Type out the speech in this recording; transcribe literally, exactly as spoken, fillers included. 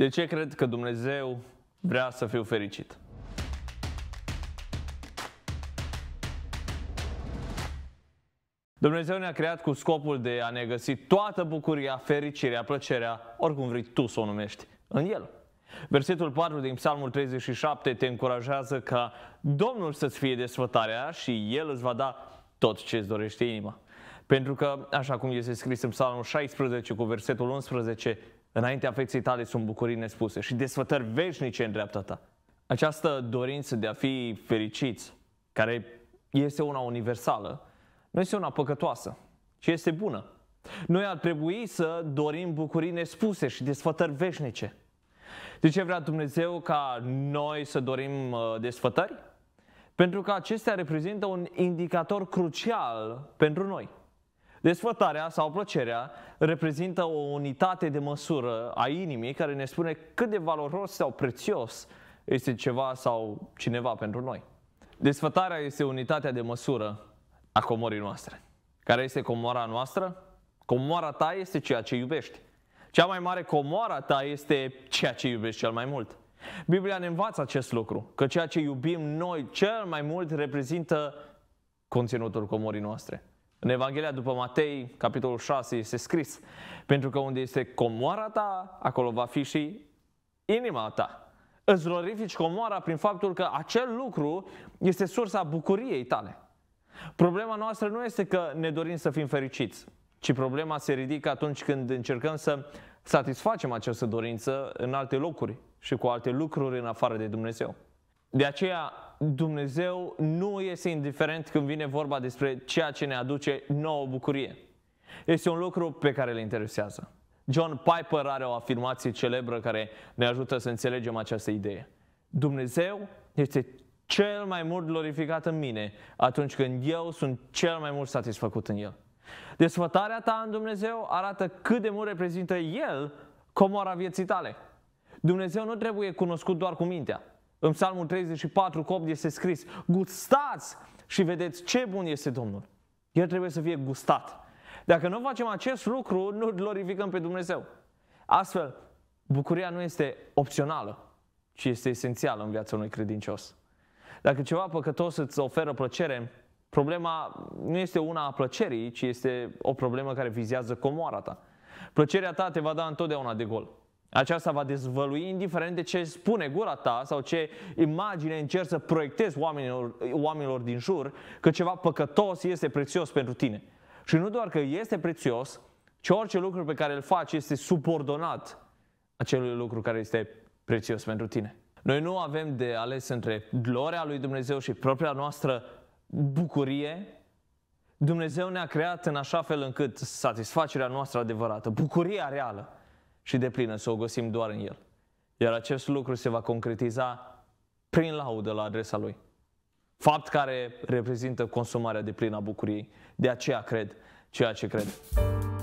De ce cred că Dumnezeu vrea să fiu fericit? Dumnezeu ne-a creat cu scopul de a ne găsi toată bucuria, fericirea, plăcerea, oricum vrei tu să o numești, în El. Versetul patru din Psalmul treizeci și șapte te încurajează ca Domnul să-ți fie desfătarea și El îți va da tot ce îți dorește inima. Pentru că, așa cum este scris în Psalmul șaisprezece cu versetul unsprezece, înaintea feței tale sunt bucurii nespuse și desfătări veșnice în dreapta ta. Această dorință de a fi fericiți, care este una universală, nu este una păcătoasă, ci este bună. Noi ar trebui să dorim bucurii nespuse și desfătări veșnice. De ce vrea Dumnezeu ca noi să dorim desfătări? Pentru că acestea reprezintă un indicator crucial pentru noi. Desfătarea sau plăcerea reprezintă o unitate de măsură a inimii care ne spune cât de valoros sau prețios este ceva sau cineva pentru noi. Desfătarea este unitatea de măsură a comorii noastre. Care este comora noastră? Comora ta este ceea ce iubești. Cea mai mare comora ta este ceea ce iubești cel mai mult. Biblia ne învață acest lucru, că ceea ce iubim noi cel mai mult reprezintă conținutul comorii noastre. În Evanghelia după Matei, capitolul șase, este scris: pentru că unde este comoara ta, acolo va fi și inima ta. Îți glorifici comoara prin faptul că acel lucru este sursa bucuriei tale. Problema noastră nu este că ne dorim să fim fericiți, ci problema se ridică atunci când încercăm să satisfacem această dorință în alte locuri și cu alte lucruri în afară de Dumnezeu. De aceea, Dumnezeu nu este indiferent când vine vorba despre ceea ce ne aduce nouă bucurie. Este un lucru pe care îl interesează. John Piper are o afirmație celebră care ne ajută să înțelegem această idee. Dumnezeu este cel mai mult glorificat în mine atunci când eu sunt cel mai mult satisfăcut în El. Desfătarea ta în Dumnezeu arată cât de mult reprezintă El comora vieții tale. Dumnezeu nu trebuie cunoscut doar cu mintea. În Psalmul treizeci și patru, opt este scris: gustați și vedeți ce bun este Domnul. El trebuie să fie gustat. Dacă nu facem acest lucru, nu glorificăm pe Dumnezeu. Astfel, bucuria nu este opțională, ci este esențială în viața unui credincios. Dacă ceva păcătos îți oferă plăcere, problema nu este una a plăcerii, ci este o problemă care vizează comoara ta. Plăcerea ta te va da întotdeauna de gol. Aceasta va dezvălui indiferent de ce spune gura ta sau ce imagine încerci să proiectezi oamenilor, oamenilor din jur, că ceva păcătos este prețios pentru tine. Și nu doar că este prețios, ci orice lucru pe care îl faci este subordonat acelui lucru care este prețios pentru tine. Noi nu avem de ales între gloria lui Dumnezeu și propria noastră bucurie. Dumnezeu ne-a creat în așa fel încât satisfacerea noastră adevărată, bucuria reală și deplină, să o găsim doar în El. Iar acest lucru se va concretiza prin laudă la adresa Lui. Fapt care reprezintă consumarea deplină a bucuriei. De aceea cred ceea ce cred.